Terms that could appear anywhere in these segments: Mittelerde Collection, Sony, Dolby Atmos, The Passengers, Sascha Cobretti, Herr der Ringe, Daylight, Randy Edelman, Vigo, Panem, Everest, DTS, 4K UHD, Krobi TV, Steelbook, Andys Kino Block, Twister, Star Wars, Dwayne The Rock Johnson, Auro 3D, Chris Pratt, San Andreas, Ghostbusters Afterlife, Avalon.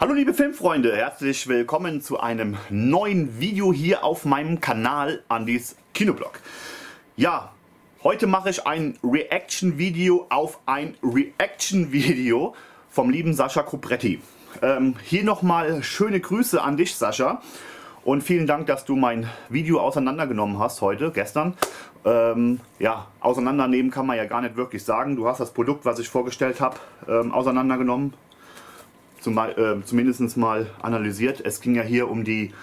Hallo liebe Filmfreunde, herzlich willkommen zu einem neuen Video hier auf meinem Kanal Andys Kino Block. Ja, heute mache ich ein Reaction-Video auf ein Reaction-Video vom lieben Sascha Cobretti. Hier nochmal schöne Grüße an dich, Sascha. Und vielen Dank, dass du mein Video auseinandergenommen hast heute, gestern. Ja, auseinandernehmen kann man ja gar nicht wirklich sagen. Du hast das Produkt, was ich vorgestellt habe, auseinandergenommen. Zumindest mal analysiert. Es ging ja hier um die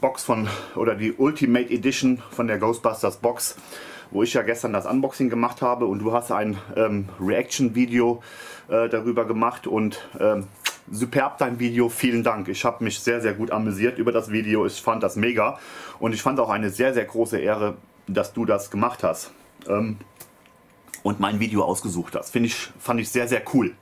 Box oder die Ultimate Edition von der Ghostbusters Box, wo ich ja gestern das Unboxing gemacht habe und du hast ein Reaction-Video darüber gemacht und superb dein Video, vielen Dank. Ich habe mich sehr, sehr gut amüsiert über das Video. Ich fand das mega und ich fand auch eine sehr, sehr große Ehre, dass du das gemacht hast und mein Video ausgesucht hast. Fand ich sehr, sehr cool.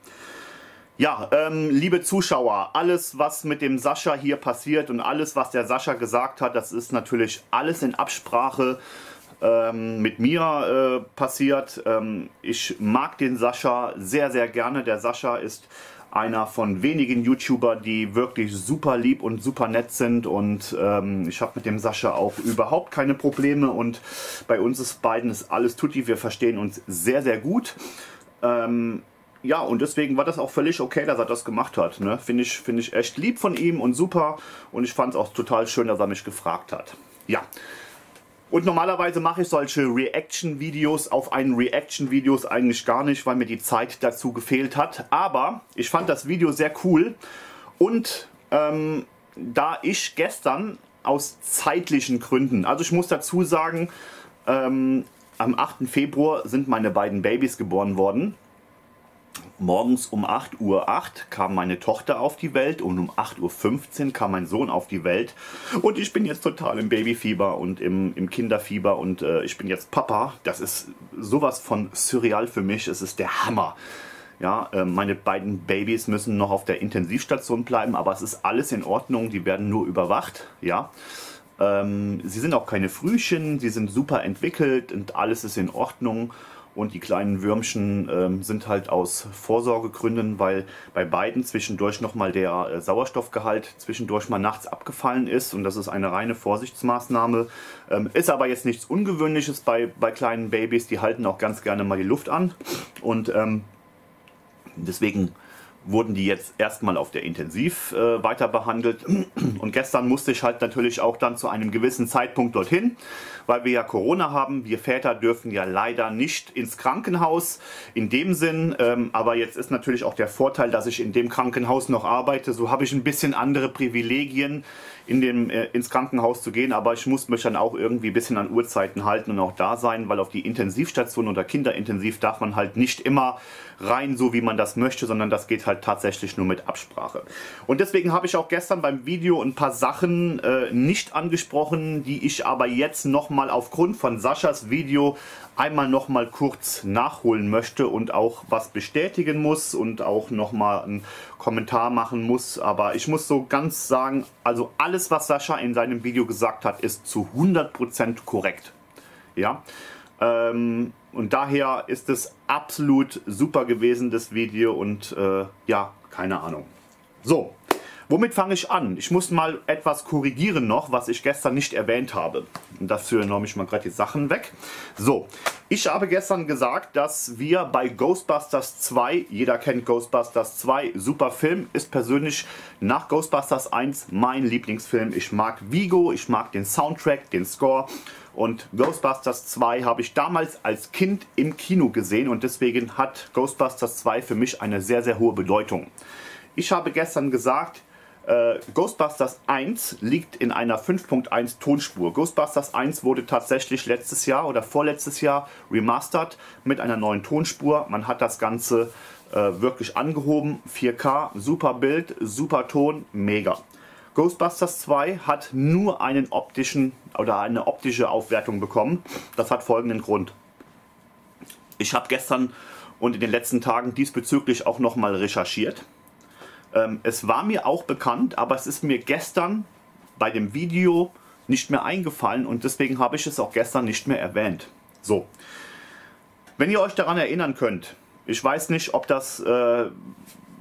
Ja, liebe Zuschauer, alles was mit dem Sascha hier passiert und alles was der Sascha gesagt hat, das ist natürlich alles in Absprache mit mir passiert. Ich mag den Sascha sehr, sehr gerne. Der Sascha ist einer von wenigen YouTubern, die wirklich super lieb und super nett sind und ich habe mit dem Sascha auch überhaupt keine Probleme und bei uns ist beiden ist alles tutti, wir verstehen uns sehr, sehr gut. Ja, und deswegen war das auch völlig okay, dass er das gemacht hat. Ne? Finde ich echt lieb von ihm und super. Und ich fand es auch total schön, dass er mich gefragt hat. Ja. Und normalerweise mache ich solche Reaction-Videos auf einen Reaction-Videos eigentlich gar nicht, weil mir die Zeit dazu gefehlt hat. Aber ich fand das Video sehr cool. Und da ich gestern aus zeitlichen Gründen, also ich muss dazu sagen, am 8. Februar sind meine beiden Babys geboren worden. Morgens um 8.08 Uhr kam meine Tochter auf die Welt und um 8.15 Uhr kam mein Sohn auf die Welt. Und ich bin jetzt total im Babyfieber und im Kinderfieber und ich bin jetzt Papa. Das ist sowas von surreal für mich. Es ist der Hammer. Ja, meine beiden Babys müssen noch auf der Intensivstation bleiben, aber es ist alles in Ordnung. Die werden nur überwacht. Ja. Sie sind auch keine Frühchen, sie sind super entwickelt und alles ist in Ordnung. Und die kleinen Würmchen sind halt aus Vorsorgegründen, weil bei beiden zwischendurch nochmal der Sauerstoffgehalt zwischendurch mal nachts abgefallen ist. Und das ist eine reine Vorsichtsmaßnahme. Ist aber jetzt nichts Ungewöhnliches bei kleinen Babys. Die halten auch ganz gerne mal die Luft an. Und deswegen wurden die jetzt erstmal auf der Intensiv weiter behandelt. Und gestern musste ich halt natürlich auch dann zu einem gewissen Zeitpunkt dorthin, weil wir ja Corona haben. Wir Väter dürfen ja leider nicht ins Krankenhaus in dem Sinn. Aber jetzt ist natürlich auch der Vorteil, dass ich in dem Krankenhaus noch arbeite. So habe ich ein bisschen andere Privilegien, ins Krankenhaus zu gehen. Aber ich muss mich dann auch irgendwie ein bisschen an Uhrzeiten halten und auch da sein, weil auf die Intensivstation oder Kinderintensiv darf man halt nicht immer rein, so wie man das möchte, sondern das geht halt tatsächlich nur mit Absprache. Und deswegen habe ich auch gestern beim Video ein paar Sachen nicht angesprochen, die ich aber jetzt nochmal aufgrund von Saschas Video einmal nochmal kurz nachholen möchte und auch was bestätigen muss und auch nochmal einen Kommentar machen muss. Aber ich muss so ganz sagen, also alles, was Sascha in seinem Video gesagt hat, ist zu 100% korrekt. Ja, und daher ist es absolut super gewesen, das Video und ja, keine Ahnung. So, womit fange ich an? Ich muss mal etwas korrigieren noch, was ich gestern nicht erwähnt habe. Und dafür nehme ich mal gerade die Sachen weg. So, ich habe gestern gesagt, dass wir bei Ghostbusters 2, jeder kennt Ghostbusters 2, super Film, ist persönlich nach Ghostbusters 1 mein Lieblingsfilm. Ich mag Vigo, ich mag den Soundtrack, den Score. Und Ghostbusters 2 habe ich damals als Kind im Kino gesehen und deswegen hat Ghostbusters 2 für mich eine sehr, sehr hohe Bedeutung. Ich habe gestern gesagt, Ghostbusters 1 liegt in einer 5.1 Tonspur. Ghostbusters 1 wurde tatsächlich letztes Jahr oder vorletztes Jahr remastert mit einer neuen Tonspur. Man hat das Ganze wirklich angehoben. 4K, super Bild, super Ton, mega. Ghostbusters 2 hat nur eine optische Aufwertung bekommen. Das hat folgenden Grund. Ich habe gestern und in den letzten Tagen diesbezüglich auch nochmal recherchiert. Es war mir auch bekannt, aber es ist mir gestern bei dem Video nicht mehr eingefallen und deswegen habe ich es auch gestern nicht mehr erwähnt. So, wenn ihr euch daran erinnern könnt, ich weiß nicht, ob das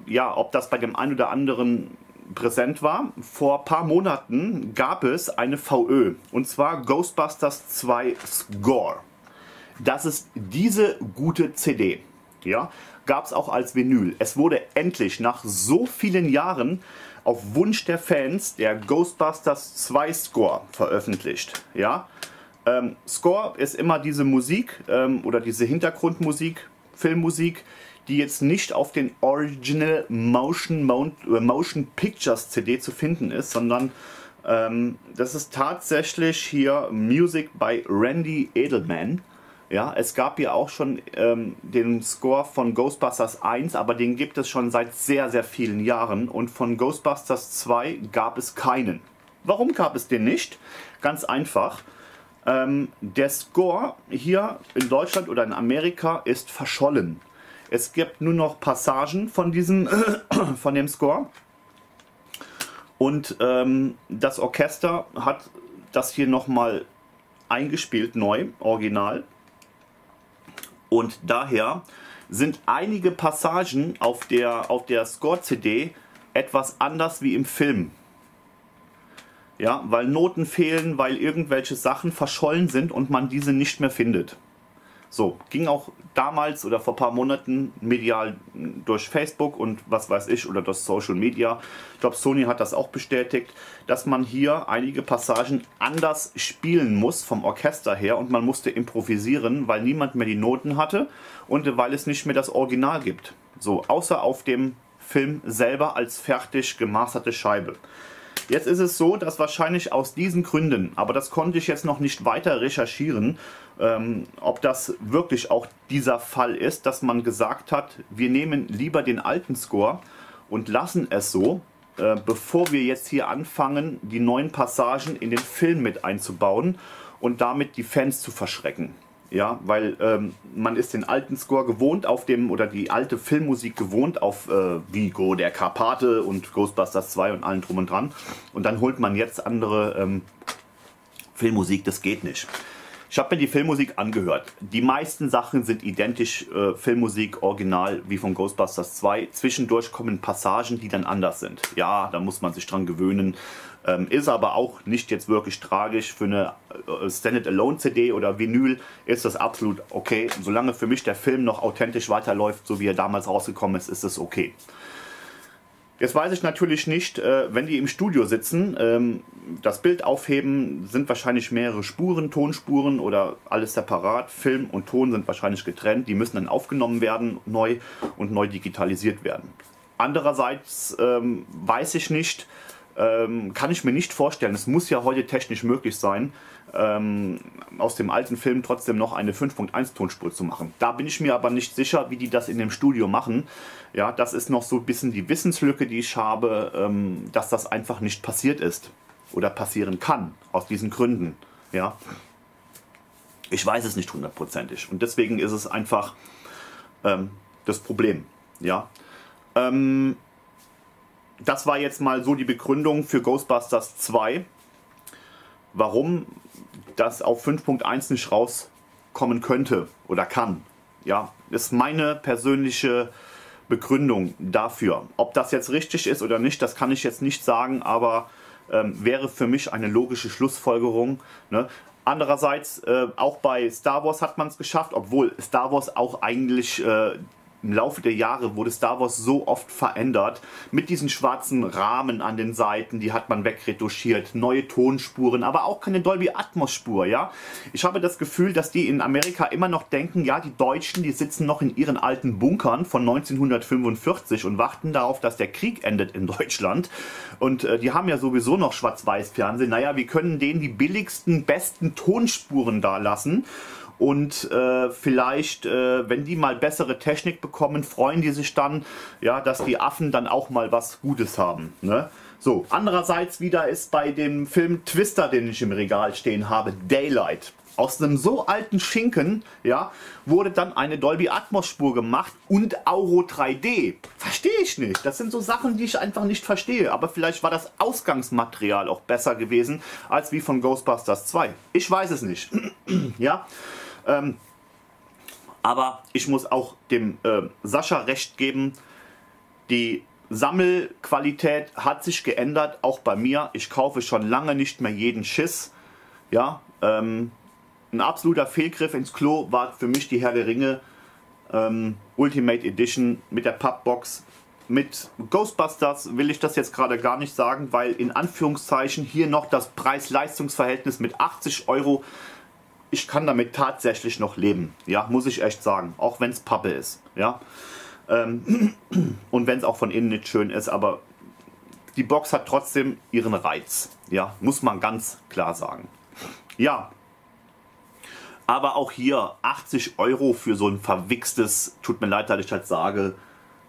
ja, ob das bei dem einen oder anderen präsent war. Vor ein paar Monaten gab es eine VÖ, und zwar Ghostbusters 2 Score. Das ist diese gute CD. Ja, gab es auch als Vinyl. Es wurde endlich nach so vielen Jahren auf Wunsch der Fans der Ghostbusters 2 Score veröffentlicht. Ja, Score ist immer diese Musik oder diese Hintergrundmusik, Filmmusik, die jetzt nicht auf den Original Motion Pictures CD zu finden ist, sondern das ist tatsächlich hier Music by Randy Edelman. Ja, es gab ja auch schon den Score von Ghostbusters 1, aber den gibt es schon seit sehr, sehr vielen Jahren. Und von Ghostbusters 2 gab es keinen. Warum gab es den nicht? Ganz einfach. Der Score hier in Deutschland oder in Amerika ist verschollen. Es gibt nur noch Passagen von diesem, von dem Score. Und das Orchester hat das hier nochmal eingespielt, neu, original. Und daher sind einige Passagen auf der Score-CD etwas anders wie im Film. Ja, weil Noten fehlen, weil irgendwelche Sachen verschollen sind und man diese nicht mehr findet. So, ging auch damals oder vor ein paar Monaten medial durch Facebook und was weiß ich oder durch Social Media. Ich glaube, Sony hat das auch bestätigt, dass man hier einige Passagen anders spielen muss vom Orchester her und man musste improvisieren, weil niemand mehr die Noten hatte und weil es nicht mehr das Original gibt. So, außer auf dem Film selber als fertig gemasterte Scheibe. Jetzt ist es so, dass wahrscheinlich aus diesen Gründen, aber das konnte ich jetzt noch nicht weiter recherchieren, ob das wirklich auch dieser Fall ist, dass man gesagt hat, wir nehmen lieber den alten Score und lassen es so, bevor wir jetzt hier anfangen, die neuen Passagen in den Film mit einzubauen und damit die Fans zu verschrecken. Ja, weil man ist den alten Score gewohnt auf dem, oder die alte Filmmusik gewohnt auf Vigo, der Karpate und Ghostbusters 2 und allen drum und dran. Und dann holt man jetzt andere Filmmusik, das geht nicht. Ich habe mir die Filmmusik angehört. Die meisten Sachen sind identisch, Filmmusik, Original, wie von Ghostbusters 2. Zwischendurch kommen Passagen, die dann anders sind. Ja, da muss man sich dran gewöhnen. Ist aber auch nicht jetzt wirklich tragisch. Für eine Standalone-CD oder Vinyl ist das absolut okay. Solange für mich der Film noch authentisch weiterläuft, so wie er damals rausgekommen ist, ist es okay. Jetzt weiß ich natürlich nicht, wenn die im Studio sitzen, das Bild aufheben, sind wahrscheinlich mehrere Spuren, Tonspuren oder alles separat. Film und Ton sind wahrscheinlich getrennt. Die müssen dann aufgenommen werden, neu und neu digitalisiert werden. Andererseits weiß ich nicht, kann ich mir nicht vorstellen, es muss ja heute technisch möglich sein, aus dem alten Film trotzdem noch eine 5.1 Tonspur zu machen. Da bin ich mir aber nicht sicher, wie die das in dem Studio machen. Ja, das ist noch so ein bisschen die Wissenslücke, die ich habe, dass das einfach nicht passiert ist oder passieren kann, aus diesen Gründen. Ja, ich weiß es nicht hundertprozentig und deswegen ist es einfach das Problem. Ja, das war jetzt mal so die Begründung für Ghostbusters 2, warum das auf 5.1 nicht rauskommen könnte oder kann. Ja, ist meine persönliche Begründung dafür. Ob das jetzt richtig ist oder nicht, das kann ich jetzt nicht sagen, aber wäre für mich eine logische Schlussfolgerung, ne? Andererseits, auch bei Star Wars hat man es geschafft, obwohl Star Wars auch eigentlich... Im Laufe der Jahre wurde Star Wars so oft verändert, mit diesen schwarzen Rahmen an den Seiten, die hat man wegretuschiert, neue Tonspuren, aber auch keine Dolby Atmos Spur, ja. Ich habe das Gefühl, dass die in Amerika immer noch denken, ja, die Deutschen, die sitzen noch in ihren alten Bunkern von 1945 und warten darauf, dass der Krieg endet in Deutschland. Und die haben ja sowieso noch Schwarz-Weiß-Fernsehen, naja, wir können denen die billigsten, besten Tonspuren da lassen. Und vielleicht, wenn die mal bessere Technik bekommen, freuen die sich dann, ja, dass die Affen dann auch mal was Gutes haben. Ne? So, andererseits wieder ist bei dem Film Twister, den ich im Regal stehen habe, Daylight. Aus einem so alten Schinken, ja, wurde dann eine Dolby Atmos Spur gemacht und Auro 3D. Verstehe ich nicht. Das sind so Sachen, die ich einfach nicht verstehe. Aber vielleicht war das Ausgangsmaterial auch besser gewesen, als wie von Ghostbusters 2. Ich weiß es nicht. Ja. Aber ich muss auch dem Sascha recht geben, Die Sammelqualität hat sich geändert, auch bei mir. Ich kaufe schon lange nicht mehr jeden Schiss. Ja, ein absoluter Fehlgriff ins Klo war für mich die Herr der Ringe Ultimate Edition mit der Pappbox. Mit Ghostbusters will ich das jetzt gerade gar nicht sagen, weil in Anführungszeichen hier noch das Preis-Leistungs-Verhältnis mit 80 €, ich kann damit tatsächlich noch leben, ja, muss ich echt sagen, auch wenn es Pappe ist, ja, und wenn es auch von innen nicht schön ist, aber die Box hat trotzdem ihren Reiz, ja, muss man ganz klar sagen, ja. Aber auch hier 80 € für so ein verwichstes, tut mir leid, dass ich das sage,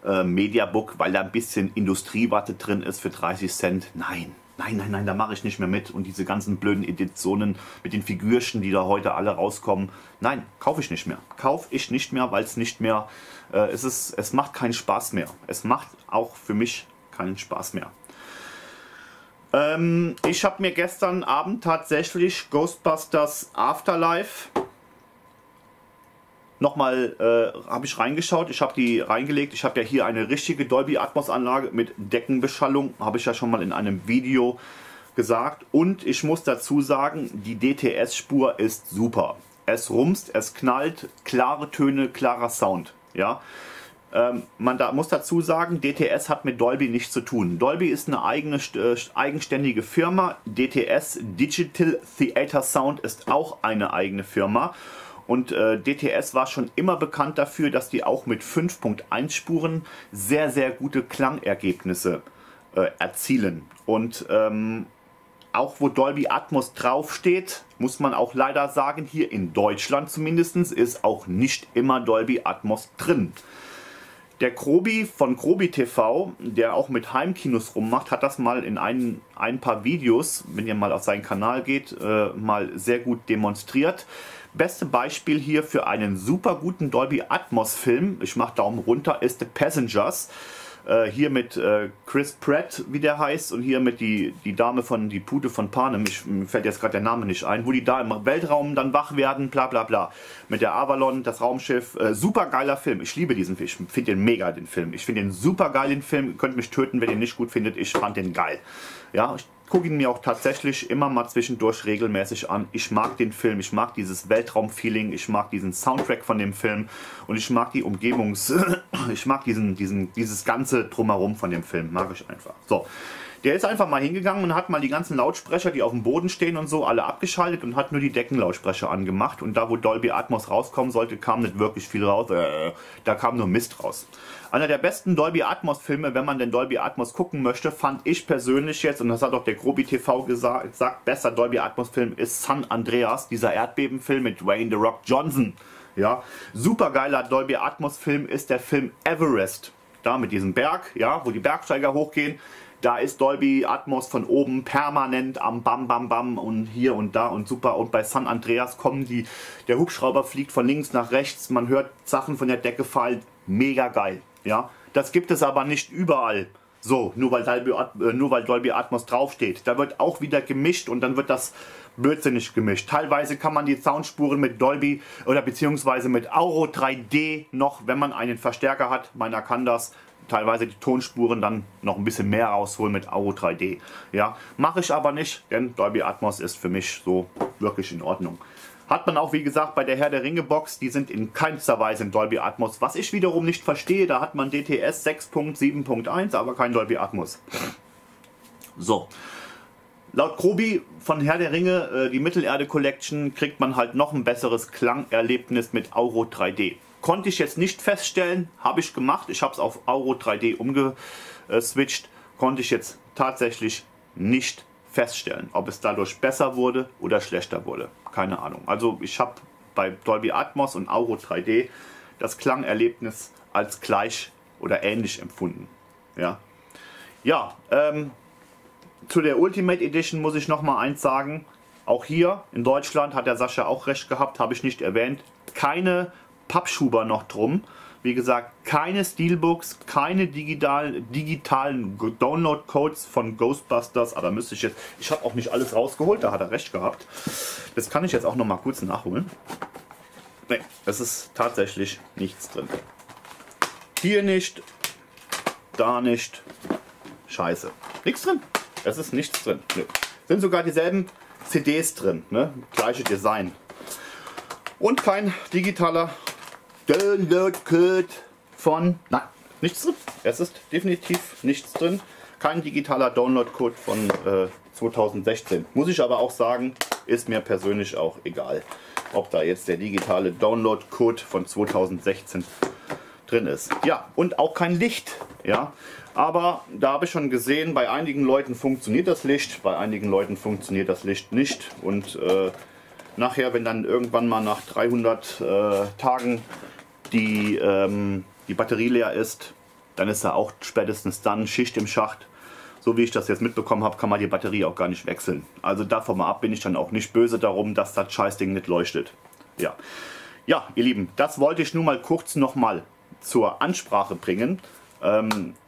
Mediabook, weil da ein bisschen Industriewatte drin ist für 30 Cent. Nein, nein, nein, nein, da mache ich nicht mehr mit. Und diese ganzen blöden Editionen mit den Figürchen, die da heute alle rauskommen, nein, kaufe ich nicht mehr. Kaufe ich nicht mehr, weil es nicht mehr, es macht keinen Spaß mehr. Es macht auch für mich keinen Spaß mehr. Ich habe mir gestern Abend tatsächlich Ghostbusters Afterlife nochmal habe ich reingeschaut, ich habe die reingelegt, ich habe ja hier eine richtige Dolby Atmos Anlage mit Deckenbeschallung, habe ich ja schon mal in einem Video gesagt, und ich muss dazu sagen, die DTS Spur ist super. Es rumst, es knallt, klare Töne, klarer Sound, ja. Muss dazu sagen, DTS hat mit Dolby nichts zu tun. Dolby ist eine eigenständige Firma. DTS, Digital Theater Sound, ist auch eine eigene Firma. Und DTS war schon immer bekannt dafür, dass die auch mit 5.1 Spuren sehr, sehr gute Klangergebnisse erzielen. Und auch wo Dolby Atmos draufsteht, muss man auch leider sagen, hier in Deutschland zumindest, ist auch nicht immer Dolby Atmos drin. Der Krobi von Krobi TV, der auch mit Heimkinos rummacht, hat das mal in ein paar Videos, wenn ihr mal auf seinen Kanal geht, mal sehr gut demonstriert. Beste Beispiel hier für einen super guten Dolby Atmos Film, ich mache Daumen runter, ist The Passengers. Hier mit Chris Pratt, wie der heißt, und hier mit die Dame von, die Pute von Panem, mir fällt jetzt gerade der Name nicht ein, wo die da im Weltraum dann wach werden, bla bla bla, mit der Avalon, das Raumschiff, super geiler Film, ich liebe diesen Film, ich finde den mega, den Film, ich finde den super geil, den Film, ihr könnt mich töten, wenn ihr ihn nicht gut findet, ich fand den geil, ja, ich gucke ihn mir auch tatsächlich immer mal zwischendurch regelmäßig an, ich mag den Film, ich mag dieses Weltraum-Feeling, ich mag diesen Soundtrack von dem Film und ich mag die ich mag dieses ganze Drumherum von dem Film, mag ich einfach. So, der ist einfach mal hingegangen und hat mal die ganzen Lautsprecher, die auf dem Boden stehen und so, alle abgeschaltet und hat nur die Deckenlautsprecher angemacht. Und da, wo Dolby Atmos rauskommen sollte, kam nicht wirklich viel raus, da kam nur Mist raus. Einer der besten Dolby Atmos Filme, wenn man denn Dolby Atmos gucken möchte, fand ich persönlich jetzt, und das hat auch der Krobi TV gesagt, bester Dolby Atmos Film ist San Andreas, dieser Erdbebenfilm mit Dwayne The Rock Johnson. Ja, super geiler Dolby Atmos Film ist der Film Everest. Da mit diesem Berg, ja, wo die Bergsteiger hochgehen, da ist Dolby Atmos von oben permanent am Bam Bam Bam und hier und da und super. Und bei San Andreas kommen der Hubschrauber fliegt von links nach rechts, man hört Sachen von der Decke fallen, mega geil, ja. Das gibt es aber nicht überall so, nur weil Dolby Atmos draufsteht. Da wird auch wieder gemischt und dann wird das blödsinnig gemischt. Teilweise kann man die Soundspuren mit Dolby oder beziehungsweise mit Auro 3D noch, wenn man einen Verstärker hat, meiner kann das, teilweise die Tonspuren dann noch ein bisschen mehr rausholen mit Auro 3D. Ja, mache ich aber nicht, denn Dolby Atmos ist für mich so wirklich in Ordnung. Hat man auch, wie gesagt, bei der Herr der Ringe Box, die sind in keinster Weise in Dolby Atmos, was ich wiederum nicht verstehe, da hat man DTS 6.7.1, aber kein Dolby Atmos. So. Laut Krobi von Herr der Ringe, die Mittelerde Collection, kriegt man halt noch ein besseres Klangerlebnis mit Auro 3D. Konnte ich jetzt nicht feststellen, habe ich gemacht, ich habe es auf Auro 3D umgeswitcht, konnte ich jetzt tatsächlich nicht feststellen, ob es dadurch besser wurde oder schlechter wurde, keine Ahnung. Also ich habe bei Dolby Atmos und Auro 3D das Klangerlebnis als gleich oder ähnlich empfunden. Ja, zu der Ultimate Edition muss ich nochmal eins sagen, auch hier in Deutschland hat der Sascha auch recht gehabt, habe ich nicht erwähnt, keine Pappschuber noch drum, wie gesagt, keine Steelbooks, keine digitalen Download-Codes von Ghostbusters, aber müsste ich jetzt, ich habe auch nicht alles rausgeholt, da hat er recht gehabt, das kann ich jetzt auch noch mal kurz nachholen, ne, es ist tatsächlich nichts drin, hier nicht, da nicht. Scheiße. Nichts drin. Es ist nichts drin. Nö. Sind sogar dieselben CDs drin. Ne? Gleiche Design. Und kein digitaler Download-Code von... Nein, nichts drin. Es ist definitiv nichts drin. Kein digitaler Download-Code von 2016. Muss ich aber auch sagen, ist mir persönlich auch egal, ob da jetzt der digitale Download-Code von 2016 drin ist. Ja, und auch kein Licht. Ja, aber da habe ich schon gesehen, bei einigen Leuten funktioniert das Licht, bei einigen Leuten funktioniert das Licht nicht. Und nachher, wenn dann irgendwann mal nach 300 Tagen die Batterie leer ist, dann ist da auch spätestens dann Schicht im Schacht. So wie ich das jetzt mitbekommen habe, kann man die Batterie auch gar nicht wechseln. Also davon mal ab bin ich dann auch nicht böse darum, dass das Scheißding nicht leuchtet. Ja, ja, ihr Lieben, das wollte ich nur mal kurz nochmal zur Ansprache bringen.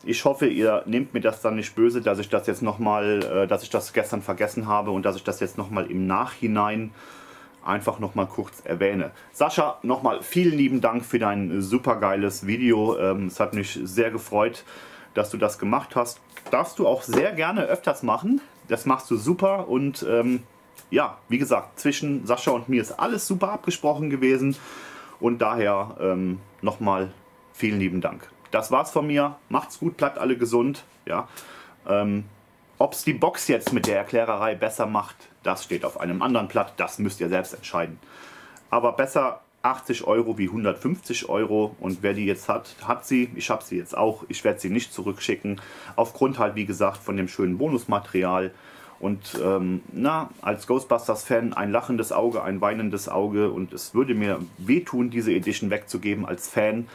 Ich hoffe, ihr nehmt mir das dann nicht böse, dass ich das jetzt nochmal, dass ich das gestern vergessen habe und dass ich das jetzt nochmal im Nachhinein einfach nochmal kurz erwähne. Sascha, nochmal vielen lieben Dank für dein super geiles Video. Es hat mich sehr gefreut, dass du das gemacht hast. Darfst du auch sehr gerne öfters machen. Das machst du super und ja, wie gesagt, zwischen Sascha und mir ist alles super abgesprochen gewesen und daher nochmal vielen lieben Dank. Das war's von mir. Macht's gut, bleibt alle gesund. Ja. Ob's die Box jetzt mit der Erklärerei besser macht, das steht auf einem anderen Blatt. Das müsst ihr selbst entscheiden. Aber besser 80 € wie 150 €. Und wer die jetzt hat, hat sie. Ich habe sie jetzt auch. Ich werde sie nicht zurückschicken. Aufgrund halt, wie gesagt, von dem schönen Bonusmaterial. Und na, als Ghostbusters-Fan ein lachendes Auge, ein weinendes Auge. Und es würde mir wehtun, diese Edition wegzugeben als Fan.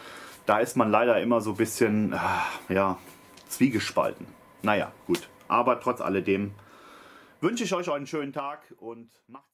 Da ist man leider immer so ein bisschen, ja, zwiegespalten. Naja, gut. Aber trotz alledem wünsche ich euch einen schönen Tag und macht's.